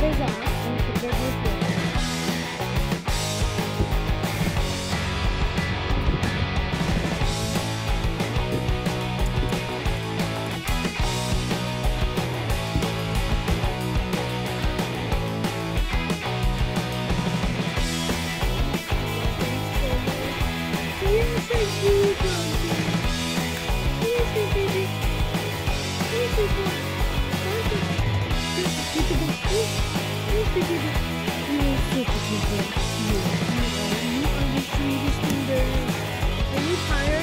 Parmesan and filled with Are you tired?